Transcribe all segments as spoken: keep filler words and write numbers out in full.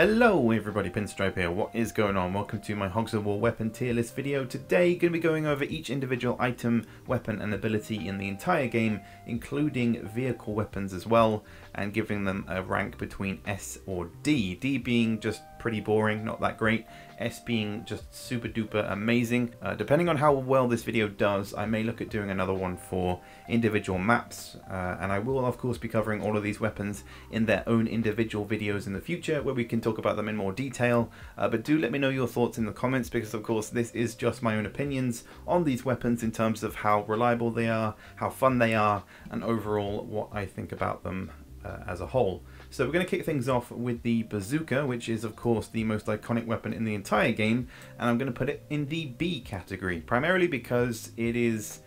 Hello everybody, Pinstripe here. What is going on? Welcome to my Hogs of War weapon tier list video. Today going to be going over each individual item, weapon and ability in the entire game, including vehicle weapons as well, and giving them a rank between S or D. D being just pretty boring, not that great. S being just super duper amazing. Uh, depending on how well this video does, I may look at doing another one for individual maps, uh, and I will of course be covering all of these weapons in their own individual videos in the future, where we can talk about them in more detail. Uh, but do let me know your thoughts in the comments, because of course this is just my own opinions on these weapons in terms of how reliable they are, how fun they are, and overall what I think about them uh, as a whole. So we're going to kick things off with the bazooka, which is of course the most iconic weapon in the entire game, and I'm going to put it in the B category, primarily because it is,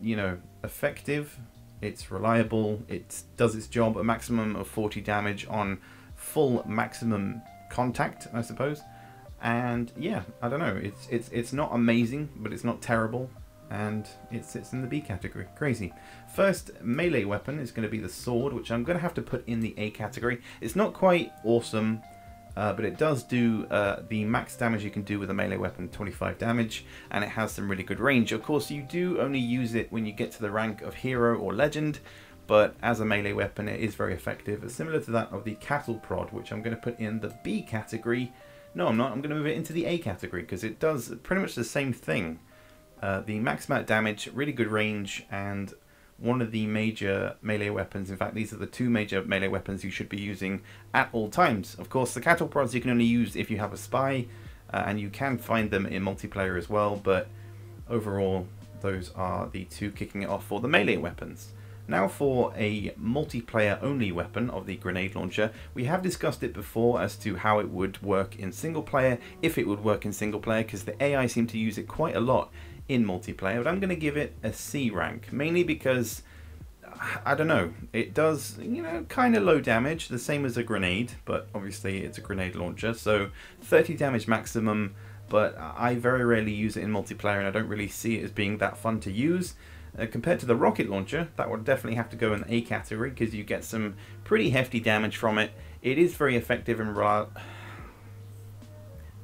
you know, effective, it's reliable, it does its job, a maximum of forty damage on full maximum contact, I suppose. And yeah, I don't know, it's it's it's not amazing, but it's not terrible, and it sits in the B category. Crazy. First melee weapon is going to be the sword, which I'm going to have to put in the A category. It's not quite awesome, uh, but it does do uh, the max damage you can do with a melee weapon, twenty-five damage, and it has some really good range. Of course, you do only use it when you get to the rank of hero or legend, but as a melee weapon it is very effective. It's similar to that of the cattle prod, which I'm going to put in the B category. No, I'm not. I'm going to move it into the A category, because it does pretty much the same thing. Uh, the max amount of damage, really good range, and one of the major melee weapons. In fact, these are the two major melee weapons you should be using at all times. Of course, the cattle prods you can only use if you have a spy, uh, and you can find them in multiplayer as well, but overall those are the two kicking it off for the melee weapons. Now for a multiplayer only weapon of the grenade launcher. We have discussed it before as to how it would work in single player, if it would work in single player, because the A I seem to use it quite a lot in multiplayer, but I'm going to give it a C rank, mainly because, I don't know, it does, you know, kind of low damage, the same as a grenade, but obviously it's a grenade launcher, so thirty damage maximum, but I very rarely use it in multiplayer, and I don't really see it as being that fun to use. Uh, compared to the rocket launcher, that would definitely have to go in the A category, because you get some pretty hefty damage from it. It is very effective and reliable.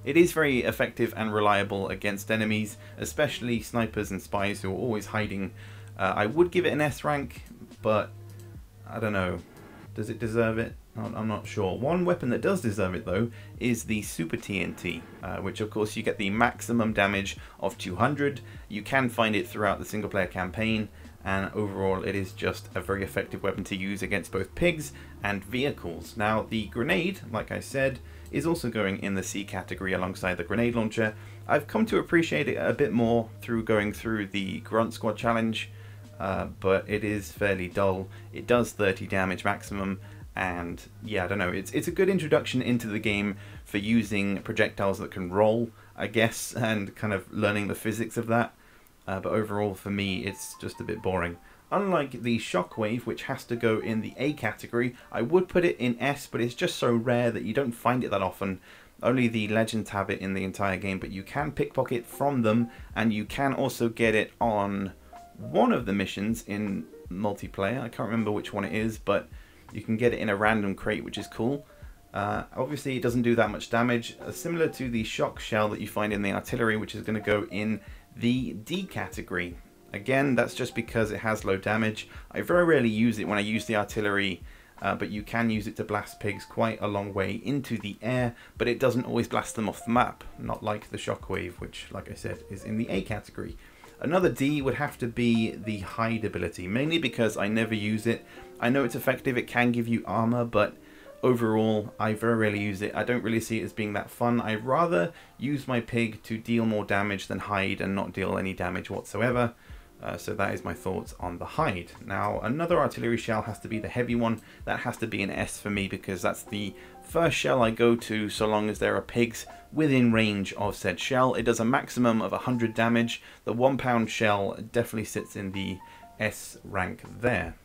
It is very effective and reliable against enemies, especially snipers and spies who are always hiding. Uh, I would give it an S rank, but I don't know. Does it deserve it? I'm not sure. One weapon that does deserve it though is the Super T N T, uh, which of course you get the maximum damage of two hundred. You can find it throughout the single player campaign, and overall it is just a very effective weapon to use against both pigs and vehicles. Now the grenade, like I said, is also going in the C category alongside the grenade launcher. I've come to appreciate it a bit more through going through the Grunt Squad challenge, uh, but it is fairly dull. It does thirty damage maximum, and yeah, I don't know, it's, it's a good introduction into the game for using projectiles that can roll, I guess, and kind of learning the physics of that. Uh, but overall for me it's just a bit boring. Unlike the shockwave, which has to go in the A category, I would put it in S, but it's just so rare that you don't find it that often. Only the legends have it in the entire game, but you can pickpocket from them, and you can also get it on one of the missions in multiplayer. I can't remember which one it is, but you can get it in a random crate, which is cool. Uh, obviously it doesn't do that much damage, uh, similar to the shock shell that you find in the artillery, which is going to go in the D category. Again, that's just because it has low damage. I very rarely use it when I use the artillery, uh, but you can use it to blast pigs quite a long way into the air, but it doesn't always blast them off the map, not like the shockwave, which, like I said, is in the A category. Another D would have to be the hide ability, mainly because I never use it. I know it's effective, it can give you armor, but overall I very rarely use it. I don't really see it as being that fun. I'd rather use my pig to deal more damage than hide and not deal any damage whatsoever. Uh, so that is my thoughts on the hide. Now another artillery shell has to be the heavy one. That has to be an S for me, because that's the first shell I go to so long as there are pigs within range of said shell. It does a maximum of one hundred damage. The one pound shell definitely sits in the S rank there.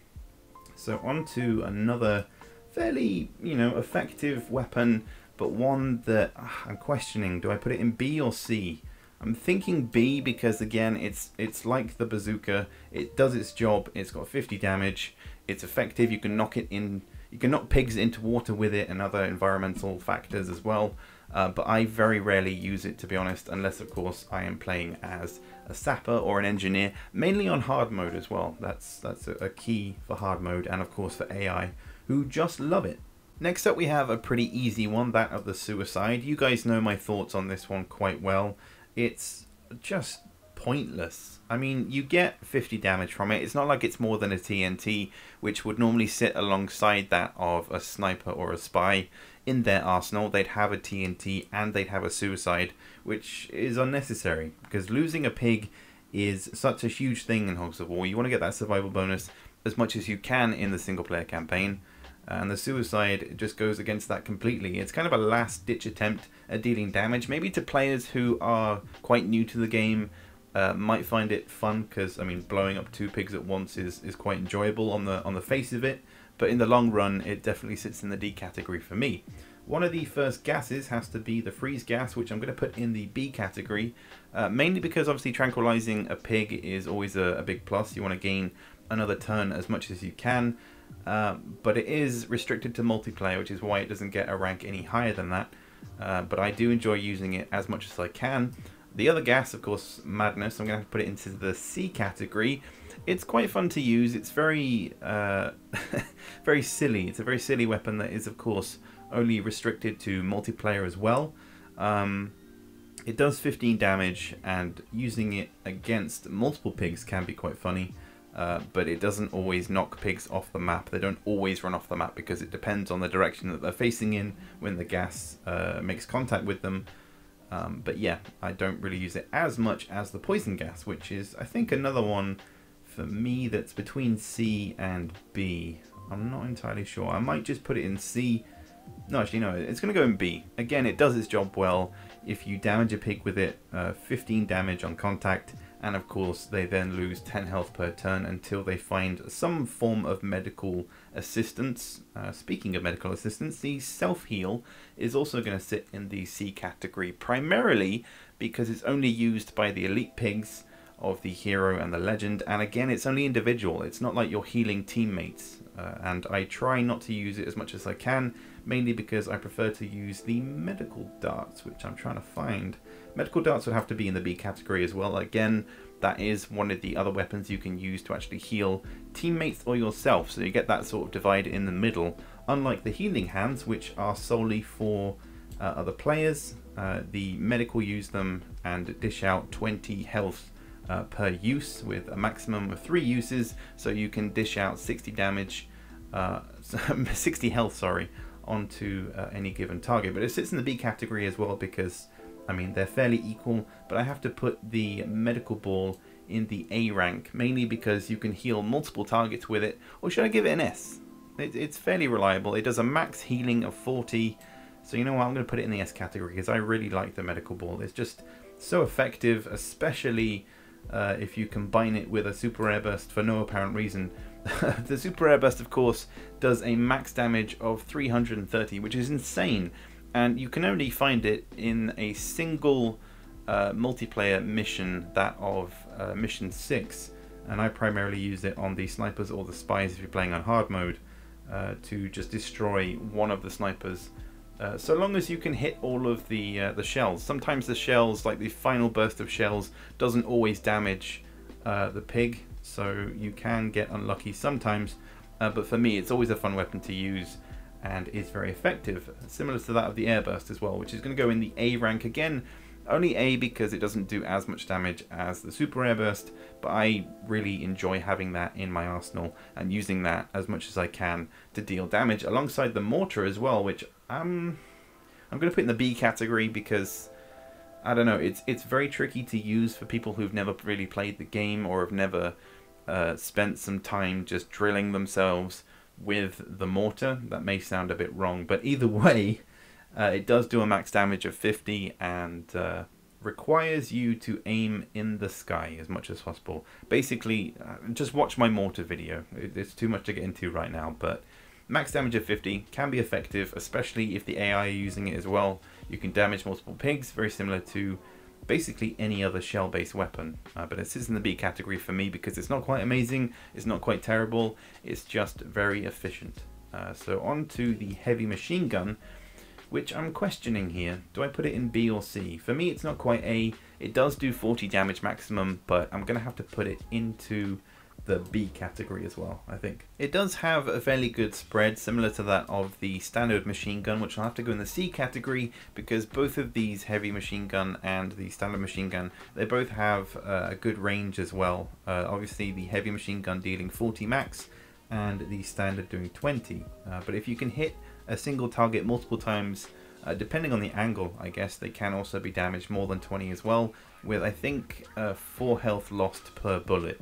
So on to another fairly, you know, effective weapon, but one that uh, I'm questioning. Do I put it in B or C? I'm thinking B, because again, it's it's like the bazooka. It does its job. It's got fifty damage. It's effective. You can knock it in. You can knock pigs into water with it and other environmental factors as well, uh, but I very rarely use it, to be honest, unless of course I am playing as a sapper or an engineer, mainly on hard mode as well. That's, that's a, a key for hard mode, and of course for A I, who just love it. Next up we have a pretty easy one, that of the suicide. You guys know my thoughts on this one quite well. It's just pointless. I mean, you get fifty damage from it. It's not like it's more than a T N T, which would normally sit alongside that of a sniper or a spy. In their arsenal, they'd have a T N T and they'd have a suicide, which is unnecessary, because losing a pig is such a huge thing in Hogs of War. You want to get that survival bonus as much as you can in the single player campaign. And the suicide just goes against that completely. It's kind of a last-ditch attempt at dealing damage, maybe to players who are quite new to the game. Uh, might find it fun, because I mean, blowing up two pigs at once is is quite enjoyable on the on the face of it, but in the long run, it definitely sits in the D category for me. One of the first gases has to be the freeze gas, which I'm going to put in the B category, uh, mainly because obviously tranquilizing a pig is always a, a big plus. You want to gain another turn as much as you can. Uh, but it is restricted to multiplayer, which is why it doesn't get a rank any higher than that, uh, but I do enjoy using it as much as I can. The other gas, of course, madness, I'm going to have to put it into the C category. It's quite fun to use. It's very uh, very silly. It's a very silly weapon that is, of course, only restricted to multiplayer as well. Um, it does fifteen damage, and using it against multiple pigs can be quite funny. Uh, but it doesn't always knock pigs off the map. They don't always run off the map, because it depends on the direction that they're facing in when the gas uh, makes contact with them. Um, but yeah, I don't really use it as much as the poison gas, which is, I think, another one for me that's between C and B. I'm not entirely sure. I might just put it in C. No, actually, no, it's going to go in B. Again, it does its job well. If you damage a pig with it, uh, fifteen damage on contact. And of course, they then lose ten health per turn until they find some form of medical assistance. Uh, speaking of medical assistance, the self-heal is also going to sit in the C category, primarily because it's only used by the elite pigs of the hero and the legend. And again, it's only individual. It's not like you're healing teammates. Uh, and I try not to use it as much as I can, mainly because I prefer to use the medical darts, which I'm trying to find. Medical darts would have to be in the B category as well. Again, that is one of the other weapons you can use to actually heal teammates or yourself, so you get that sort of divide in the middle. Unlike the healing hands, which are solely for uh, other players, uh, the medical use them and dish out twenty health uh, per use, with a maximum of three uses, so you can dish out sixty damage, uh, sixty health, sorry, onto uh, any given target. But it sits in the B category as well, because I mean, they're fairly equal, but I have to put the medical ball in the A rank, mainly because you can heal multiple targets with it. Or should I give it an S? It, it's fairly reliable. It does a max healing of forty. So you know what, I'm going to put it in the S category, because I really like the medical ball. It's just so effective, especially uh, if you combine it with a super rare burst for no apparent reason. The super rare burst, of course, does a max damage of three hundred thirty, which is insane. And you can only find it in a single uh, multiplayer mission, that of uh, Mission six. And I primarily use it on the snipers or the spies if you're playing on hard mode, uh, to just destroy one of the snipers. Uh, so long as you can hit all of the, uh, the shells. Sometimes the shells, like the final burst of shells, doesn't always damage uh, the pig. So you can get unlucky sometimes. Uh, but for me, it's always a fun weapon to use, and is very effective, similar to that of the airburst as well, which is going to go in the A rank again. Only A, because it doesn't do as much damage as the super airburst, but I really enjoy having that in my arsenal and using that as much as I can to deal damage, alongside the mortar as well, which um, I'm going to put in the B category, because I don't know, it's it's very tricky to use for people who've never really played the game, or have never uh, spent some time just drilling themselves with the mortar. That may sound a bit wrong, but either way, uh, it does do a max damage of fifty, and uh, requires you to aim in the sky as much as possible. Basically, uh, just watch my mortar video. It's too much to get into right now, but max damage of fifty can be effective, especially if the A I are using it as well. You can damage multiple pigs, very similar to basically any other shell-based weapon, uh, but it sits in the B category for me, because it's not quite amazing, it's not quite terrible, it's just very efficient. Uh, so on to the heavy machine gun, which I'm questioning here. Do I put it in B or C? For me, it's not quite A. It does do forty damage maximum, but I'm going to have to put it into the B category as well, I think. It does have a fairly good spread, similar to that of the standard machine gun, which I'll have to go in the C category, because both of these, heavy machine gun and the standard machine gun, they both have uh, a good range as well. Uh, obviously the heavy machine gun dealing forty max and the standard doing twenty, uh, but if you can hit a single target multiple times, uh, depending on the angle, I guess they can also be damaged more than twenty as well, with I think uh, four health lost per bullet.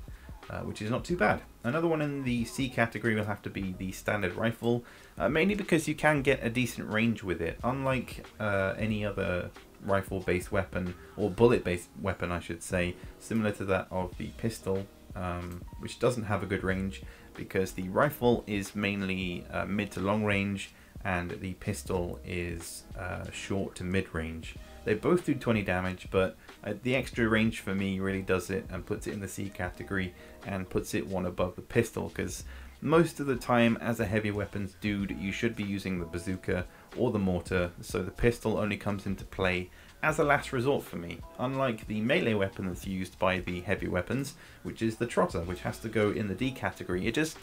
Uh, which is not too bad. Another one in the C category will have to be the standard rifle, uh, mainly because you can get a decent range with it, unlike uh, any other rifle-based weapon, or bullet-based weapon I should say, similar to that of the pistol, um, which doesn't have a good range, because the rifle is mainly uh, mid to long range, and the pistol is uh, short to mid range. They both do twenty damage, but uh, the extra range for me really does it and puts it in the C category and puts it one above the pistol, because most of the time as a heavy weapons dude you should be using the bazooka or the mortar, so the pistol only comes into play as a last resort for me, unlike the melee weapon that's used by the heavy weapons, which is the trotter, which has to go in the D category. It just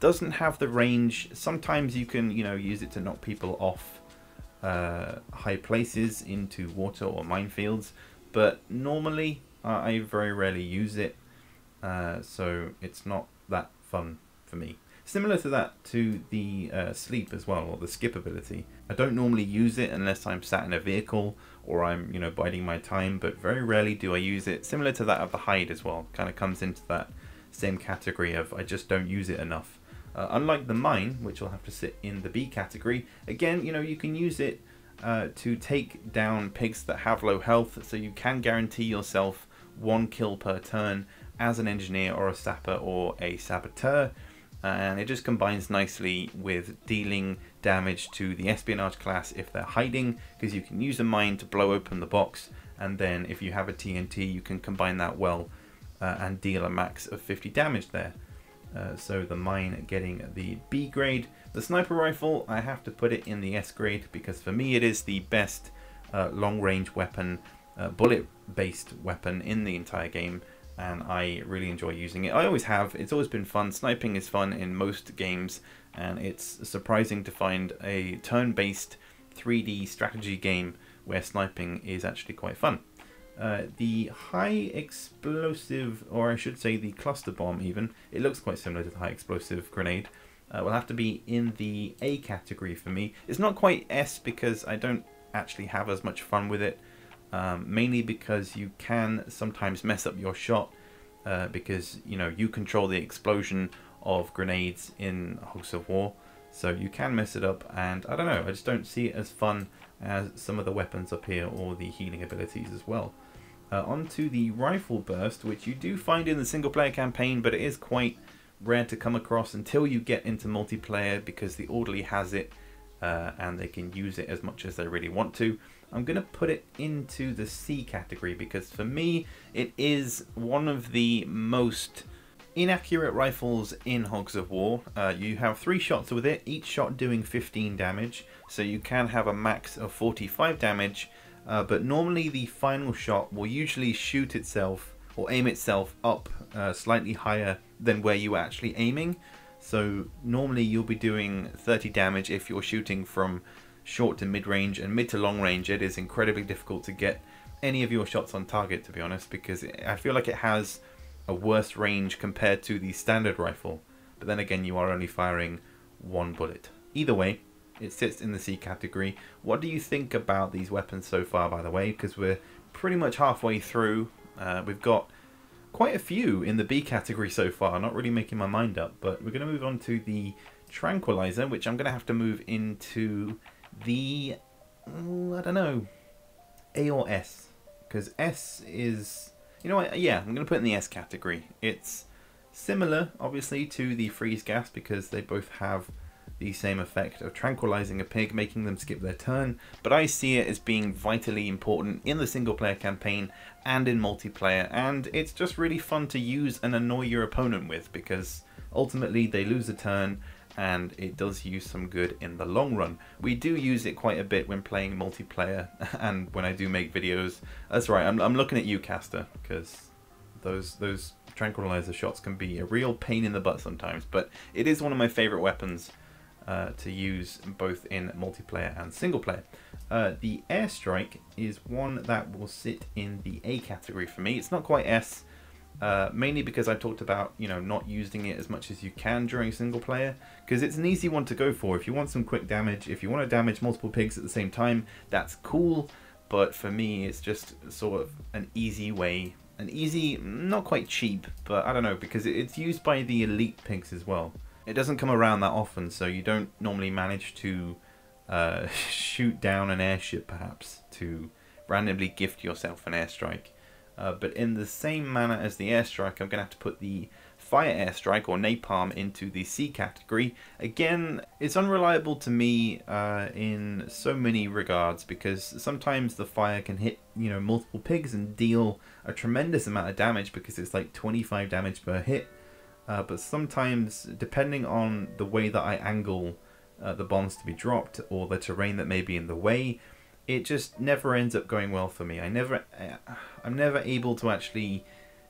doesn't have the range. Sometimes you can, you know, use it to knock people off Uh, high places into water or minefields, but normally uh, I very rarely use it, uh, so it's not that fun for me. Similar to that to the uh, sleep as well, or the skip ability. I don't normally use it unless I'm sat in a vehicle or I'm, you know, biding my time, but very rarely do I use it. Similar to that of the hide as well, kind of comes into that same category of I just don't use it enough. Uh, unlike the mine, which will have to sit in the B category, again, you know, you can use it uh, to take down pigs that have low health, so you can guarantee yourself one kill per turn as an engineer or a sapper or a saboteur, and it just combines nicely with dealing damage to the espionage class if they're hiding, because you can use a mine to blow open the box, and then if you have a T N T, you can combine that well uh, and deal a max of fifty damage there. Uh, so the mine getting the B grade. The sniper rifle, I have to put it in the S grade, because for me it is the best uh, long-range weapon, uh, bullet-based weapon in the entire game, and I really enjoy using it. I always have. It's always been fun. Sniping is fun in most games, and it's surprising to find a turn-based three D strategy game where sniping is actually quite fun. Uh, the high explosive, or I should say the cluster bomb even, it looks quite similar to the high explosive grenade, uh, will have to be in the A category for me. It's not quite S because I don't actually have as much fun with it, um, mainly because you can sometimes mess up your shot, uh, because, you know, you control the explosion of grenades in Hogs of War, so you can mess it up, and I don't know, I just don't see it as fun as some of the weapons up here or the healing abilities as well. Uh, onto the rifle burst, which you do find in the single player campaign, but it is quite rare to come across until you get into multiplayer, because the orderly has it uh, and they can use it as much as they really want to. I'm going to put it into the C category, because for me it is one of the most inaccurate rifles in Hogs of War. Uh, you have three shots with it, each shot doing fifteen damage, so you can have a max of forty-five damage, uh, but normally the final shot will usually shoot itself or aim itself up uh, slightly higher than where you are actually aiming, so normally you'll be doing thirty damage if you're shooting from short to mid range, and mid to long range it is incredibly difficult to get any of your shots on target, to be honest, because it, I feel like it has a worse range compared to the standard rifle, but then again you are only firing one bullet. Either way, it sits in the C category. What do you think about these weapons so far, by the way, because we're pretty much halfway through. Uh, we've got quite a few in the B category so far, not really making my mind up, but we're going to move on to the tranquilizer, which I'm going to have to move into the, I don't know, A or S, because S is, you know what, yeah, I'm going to put it in the S category. It's similar, obviously, to the freeze gas, because they both have the same effect of tranquilizing a pig, making them skip their turn, but I see it as being vitally important in the single player campaign and in multiplayer, and it's just really fun to use and annoy your opponent with, because ultimately they lose a turn and it does you some good in the long run. We do use it quite a bit when playing multiplayer and when I do make videos. That's right, I'm, I'm looking at you, Caster, because those those tranquilizer shots can be a real pain in the butt sometimes, but it is one of my favorite weapons uh, to use both in multiplayer and single player. Uh, the airstrike is one that will sit in the A category for me. It's not quite S, Uh, mainly because I talked about, you know, not using it as much as you can during single player, because it's an easy one to go for. If you want some quick damage, if you want to damage multiple pigs at the same time, that's cool, but for me it's just sort of an easy way, an easy, not quite cheap, but I don't know, because it's used by the elite pigs as well. It doesn't come around that often, so you don't normally manage to uh, shoot down an airship perhaps to randomly gift yourself an airstrike. Uh, but in the same manner as the airstrike, I'm going to have to put the fire airstrike, or napalm, into the C category. Again, it's unreliable to me uh, in so many regards, because sometimes the fire can hit, you know, multiple pigs and deal a tremendous amount of damage, because it's like twenty-five damage per hit. Uh, but sometimes, depending on the way that I angle uh, the bombs to be dropped, or the terrain that may be in the way, it just never ends up going well for me. I never, I'm never able to actually,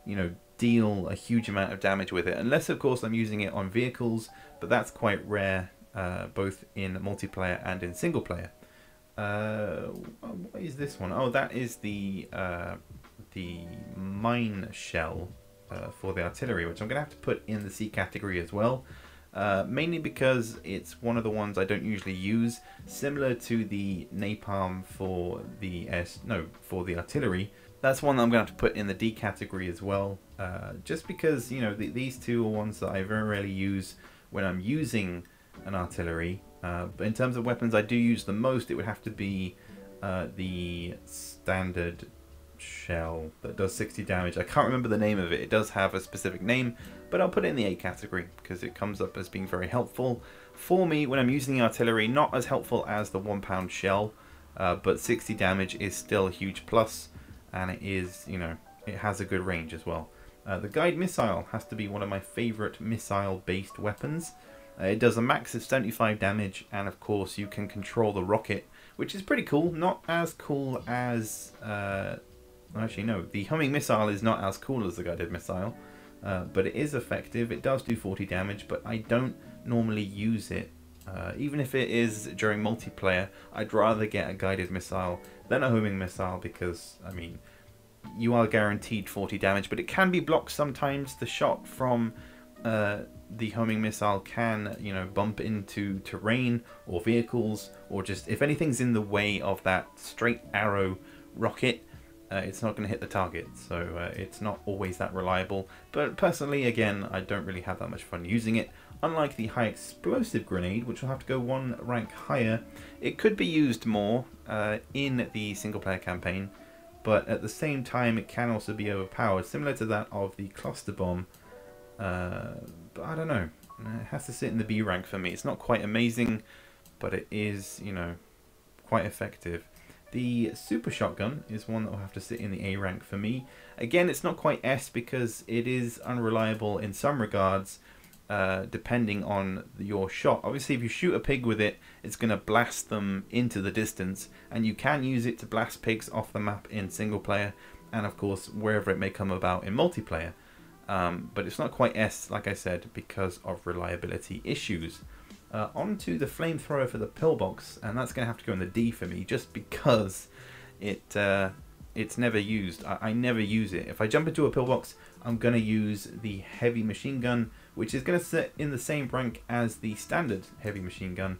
you know, deal a huge amount of damage with it, unless of course I'm using it on vehicles, but that's quite rare, uh, both in multiplayer and in single player. Uh, what is this one? Oh, that is the uh, the mine shell uh, for the artillery, which I'm going to have to put in the C category as well. Uh, mainly because it's one of the ones I don't usually use, similar to the napalm for the S, no, for the artillery. That's one that I'm going to have to put in the D category as well, uh, just because, you know, the, these two are ones that I very rarely use when I'm using an artillery. Uh, but in terms of weapons I do use the most, it would have to be uh, the standard shell that does sixty damage. I can't remember the name of it. It does have a specific name, but I'll put it in the A category because it comes up as being very helpful for me when I'm using the artillery. Not as helpful as the one pound shell, uh, but sixty damage is still a huge plus, and it is, you know, it has a good range as well. Uh, the guide missile has to be one of my favorite missile based weapons. Uh, it does a max of seventy-five damage, and of course you can control the rocket, which is pretty cool. Not as cool as uh, actually no, the homing missile is not as cool as the guided missile, uh, but it is effective. It does do forty damage, but I don't normally use it. Uh, even if it is during multiplayer, I'd rather get a guided missile than a homing missile, because, I mean, you are guaranteed forty damage, but it can be blocked sometimes. The shot from uh, the homing missile can, you know, bump into terrain or vehicles, or just if anything's in the way of that straight arrow rocket, Uh, it's not going to hit the target, so uh, it's not always that reliable. But personally, again, I don't really have that much fun using it. Unlike the high explosive grenade, which will have to go one rank higher, it could be used more uh, in the single player campaign, but at the same time it can also be overpowered, similar to that of the cluster bomb. Uh, but I don't know, it has to sit in the B rank for me. It's not quite amazing, but it is, you know, quite effective. The super shotgun is one that will have to sit in the A rank for me. Again, it's not quite S because it is unreliable in some regards, uh, depending on your shot. Obviously, if you shoot a pig with it, it's going to blast them into the distance, and you can use it to blast pigs off the map in single player, and of course, wherever it may come about in multiplayer. Um, but it's not quite S, like I said, because of reliability issues. Uh, onto the flamethrower for the pillbox, and that's going to have to go in the D for me, just because it uh, it's never used. I, I never use it. If I jump into a pillbox, I'm going to use the heavy machine gun, which is going to sit in the same rank as the standard heavy machine gun,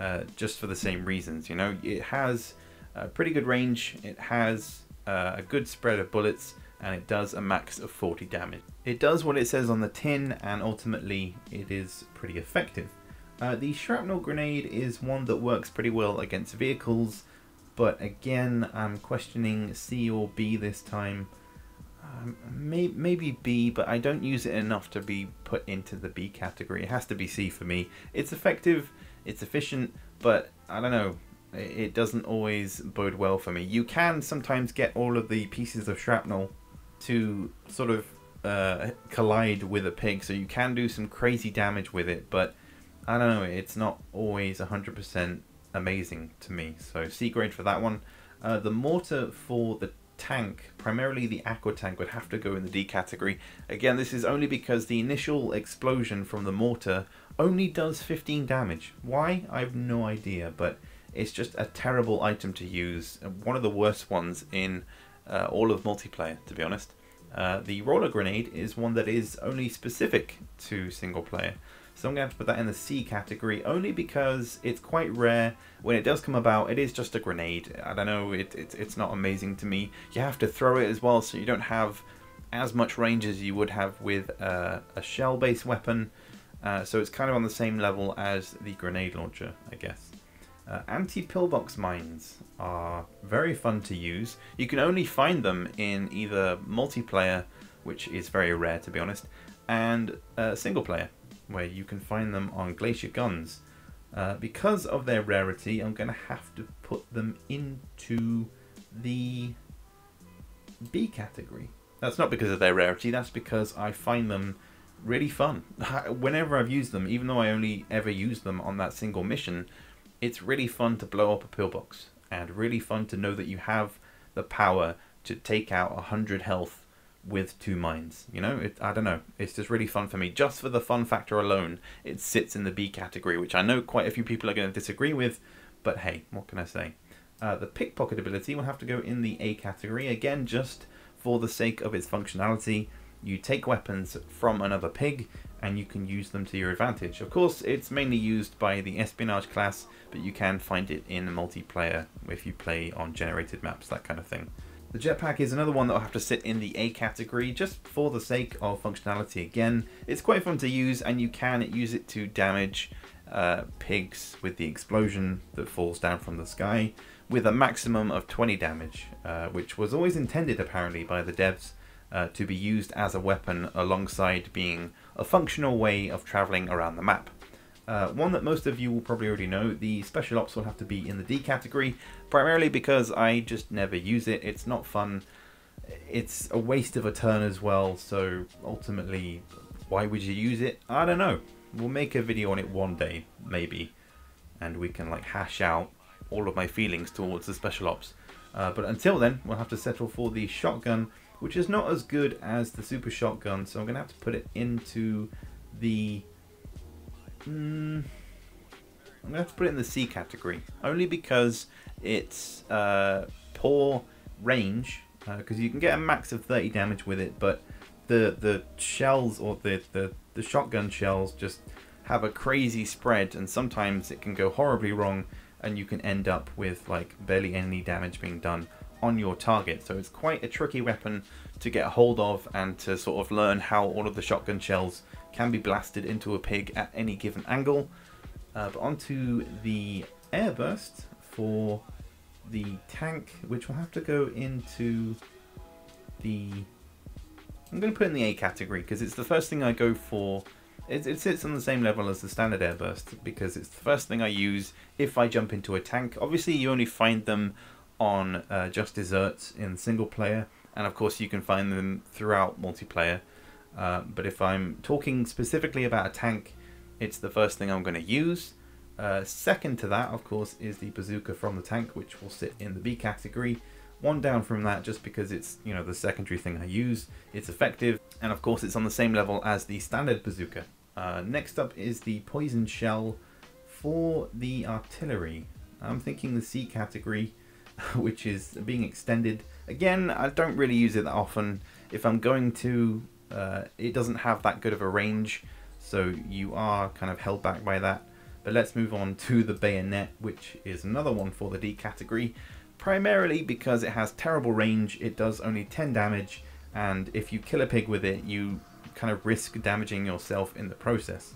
uh, just for the same reasons. You know, it has a pretty good range, it has uh, a good spread of bullets, and it does a max of forty damage. It does what it says on the tin, and ultimately it is pretty effective. Uh, the shrapnel grenade is one that works pretty well against vehicles, but again, I'm questioning C or B this time. Um, may maybe B, but I don't use it enough to be put into the B category. It has to be C for me. It's effective, it's efficient, but I don't know, it doesn't always bode well for me. You can sometimes get all of the pieces of shrapnel to sort of uh, collide with a pig, so you can do some crazy damage with it, but I don't know, it's not always one hundred percent amazing to me, so C grade for that one. Uh, the mortar for the tank, primarily the aqua tank, would have to go in the D category. Again, this is only because the initial explosion from the mortar only does fifteen damage. Why? I have no idea, but it's just a terrible item to use, one of the worst ones in uh, all of multiplayer, to be honest. Uh, the roller grenade is one that is only specific to single player, so I'm going to have to put that in the C category only because it's quite rare. When it does come about, it is just a grenade. I don't know, it, it, it's not amazing to me. You have to throw it as well, so you don't have as much range as you would have with uh, a shell-based weapon, uh, so it's kind of on the same level as the grenade launcher, I guess. Uh, Anti-pillbox mines are very fun to use. You can only find them in either multiplayer, which is very rare to be honest, and uh, single player, where you can find them on glacier guns. Uh, because of their rarity, I'm going to have to put them into the B category. That's not because of their rarity, that's because I find them really fun. Whenever I've used them, even though I only ever use them on that single mission, it's really fun to blow up a pillbox, and really fun to know that you have the power to take out one hundred health with two mines. You know, it, I don't know, it's just really fun for me. Just for the fun factor alone, it sits in the B category, which I know quite a few people are going to disagree with, but hey, what can I say? Uh, the pickpocket ability will have to go in the A category, again, just for the sake of its functionality. You take weapons from another pig, and you can use them to your advantage. Of course, it's mainly used by the espionage class, but you can find it in multiplayer if you play on generated maps, that kind of thing. The jetpack is another one that will have to sit in the A category, just for the sake of functionality again. It's quite fun to use, and you can use it to damage uh, pigs with the explosion that falls down from the sky, with a maximum of twenty damage, uh, which was always intended apparently by the devs, Uh, to be used as a weapon alongside being a functional way of travelling around the map. Uh, one that most of you will probably already know, the special ops will have to be in the D category, primarily because I just never use it. It's not fun, it's a waste of a turn as well, so ultimately why would you use it? I don't know. We'll make a video on it one day, maybe, and we can like hash out all of my feelings towards the special ops. Uh, but until then, we'll have to settle for the shotgun, which is not as good as the super shotgun, so I'm going to have to put it into the... Um, I'm going to have to put it in the C category, only because it's uh, poor range, because uh, you can get a max of thirty damage with it, but the the shells, or the, the, the shotgun shells, just have a crazy spread, and sometimes it can go horribly wrong, and you can end up with like barely any damage being done on your target. So it's quite a tricky weapon to get a hold of, and to sort of learn how all of the shotgun shells can be blasted into a pig at any given angle. Uh, but onto the air burst for the tank, which will have to go into the... I'm going to put it in the A category because it's the first thing I go for. It, it sits on the same level as the standard air burst because it's the first thing I use if I jump into a tank. Obviously you only find them on uh, Just Desserts in single player, and of course you can find them throughout multiplayer, uh, but if I'm talking specifically about a tank, it's the first thing I'm going to use. Uh, second to that, of course, is the bazooka from the tank, which will sit in the B category, one down from that just because it's, you know, the secondary thing I use, it's effective, and of course it's on the same level as the standard bazooka. Uh, next up is the poison shell for the artillery. I'm thinking the C category, which is being extended. Again, I don't really use it that often. If I'm going to, uh, it doesn't have that good of a range, so you are kind of held back by that. But let's move on to the bayonet, which is another one for the D category, primarily because it has terrible range, it does only ten damage, and if you kill a pig with it, you kind of risk damaging yourself in the process.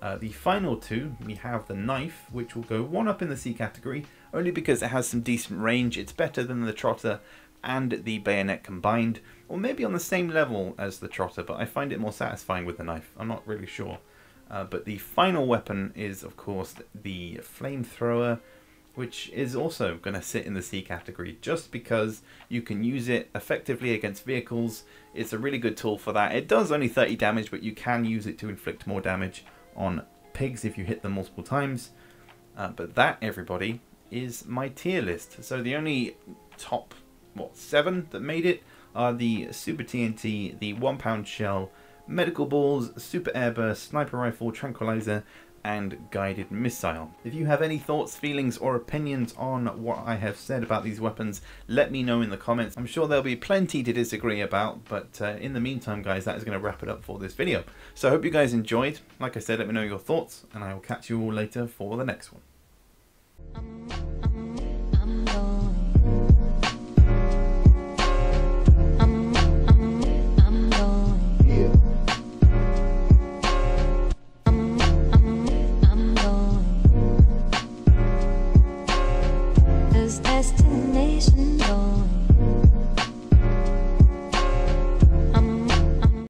Uh, the final two, we have the knife, which will go one up in the C category, only because it has some decent range. It's better than the trotter and the bayonet combined, or maybe on the same level as the trotter, but I find it more satisfying with the knife. I'm not really sure. Uh, but the final weapon is, of course, the flamethrower, which is also going to sit in the C category, just because you can use it effectively against vehicles. It's a really good tool for that. It does only thirty damage, but you can use it to inflict more damage on pigs if you hit them multiple times. Uh, but that, everybody, is my tier list. So the only top, what, seven that made it are the Super T N T, the one pound Shell, Medical Balls, Super Airburst, Sniper Rifle, Tranquilizer, and Guided Missile. If you have any thoughts, feelings, or opinions on what I have said about these weapons, let me know in the comments. I'm sure there'll be plenty to disagree about, but uh, in the meantime, guys, that is going to wrap it up for this video. So I hope you guys enjoyed. Like I said, let me know your thoughts, and I will catch you all later for the next one.